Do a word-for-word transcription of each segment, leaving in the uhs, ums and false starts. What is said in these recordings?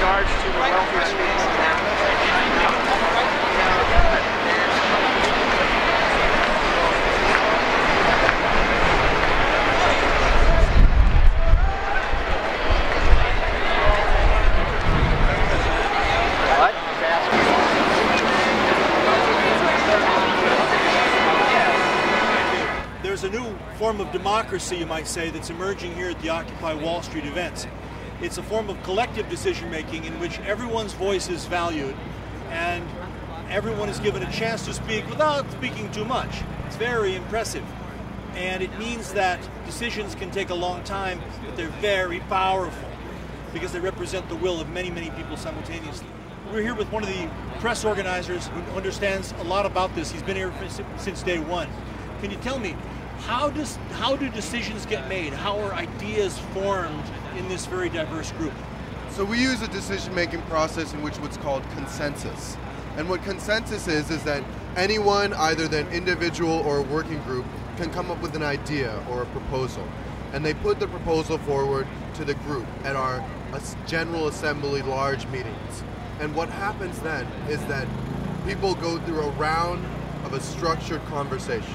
regards to the wealthiest people in America. There's a new form of democracy, you might say, that's emerging here at the Occupy Wall Street events. It's a form of collective decision-making in which everyone's voice is valued and everyone is given a chance to speak without speaking too much. It's very impressive. And it means that decisions can take a long time, but they're very powerful because they represent the will of many, many people simultaneously. We're here with one of the press organizers who understands a lot about this. He's been here since day one. Can you tell me, how does, how do decisions get made? How are ideas formed in this very diverse group? So we use a decision-making process in which what's called consensus. And what consensus is, is that anyone, either an individual or a working group, can come up with an idea or a proposal. And they put the proposal forward to the group at our General Assembly large meetings. And what happens then is that people go through a round of a structured conversation,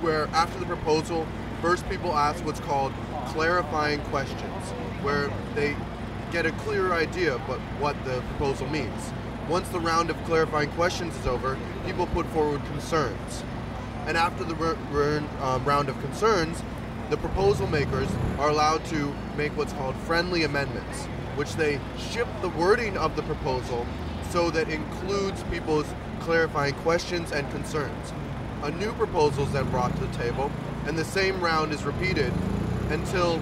where after the proposal, first people ask what's called clarifying questions, where they get a clearer idea of what the proposal means. Once the round of clarifying questions is over, people put forward concerns. And after the um, round of concerns, the proposal makers are allowed to make what's called friendly amendments, which they shift the wording of the proposal so that includes people's clarifying questions and concerns. A new proposal is then brought to the table, and the same round is repeated until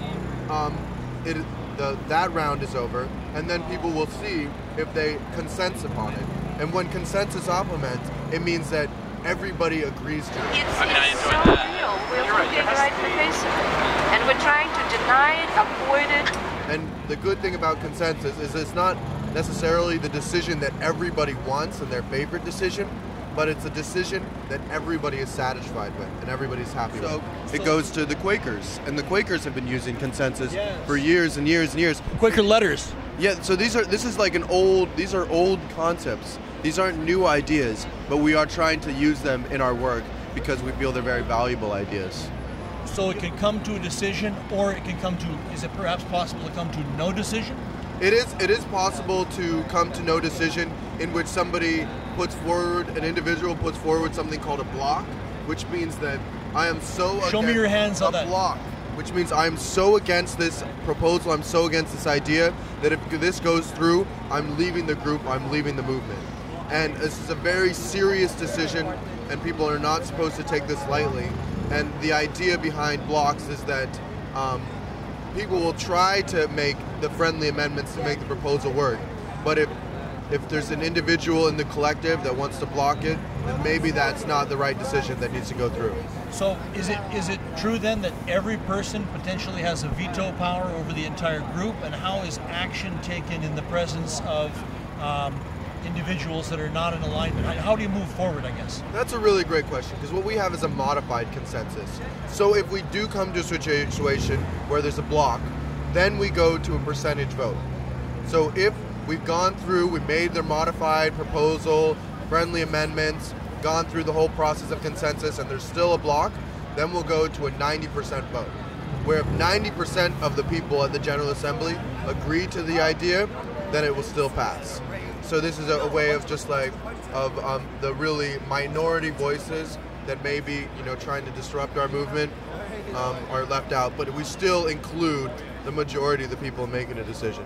um, it, the, that round is over, and then people will see if they consensus upon it. And when consensus implements, it means that everybody agrees to it. It's, I mean, it's I so that. real. We're looking right in the face of it. And we're trying to deny it, avoid it. And the good thing about consensus is it's not necessarily the decision that everybody wants and their favorite decision, but it's a decision that everybody is satisfied with and everybody's happy so, with. It so goes to the Quakers, and the Quakers have been using consensus yes. for years and years and years. Quaker Letters. Yeah, so these are this is like an old these are old concepts. These aren't new ideas, but we are trying to use them in our work because we feel they're very valuable ideas. So it can come to a decision, or it can come to, is it perhaps possible to come to no decision? It is, it is possible to come to no decision, in which somebody puts forward, an individual puts forward something called a block, which means that I am so Show against me your hands on a that. block, which means I am so against this proposal, I'm so against this idea, that if this goes through, I'm leaving the group, I'm leaving the movement. And this is a very serious decision, and people are not supposed to take this lightly. And the idea behind blocks is that um, people will try to make the friendly amendments to make the proposal work, but if if there's an individual in the collective that wants to block it, then maybe that's not the right decision that needs to go through. So is it is it true then that every person potentially has a veto power over the entire group, and how is action taken in the presence of um, individuals that are not in alignment? How do you move forward, I guess? That's a really great question, because what we have is a modified consensus. So if we do come to a situation where there's a block, then we go to a percentage vote. So if we've gone through, we made their modified proposal, friendly amendments, gone through the whole process of consensus, and there's still a block, then we'll go to a ninety percent vote, where if ninety percent of the people at the General Assembly agree to the idea, then it will still pass. So this is a, a way of just like, of um, the really minority voices that may be, you know, trying to disrupt our movement um, are left out, but we still include the majority of the people making a decision.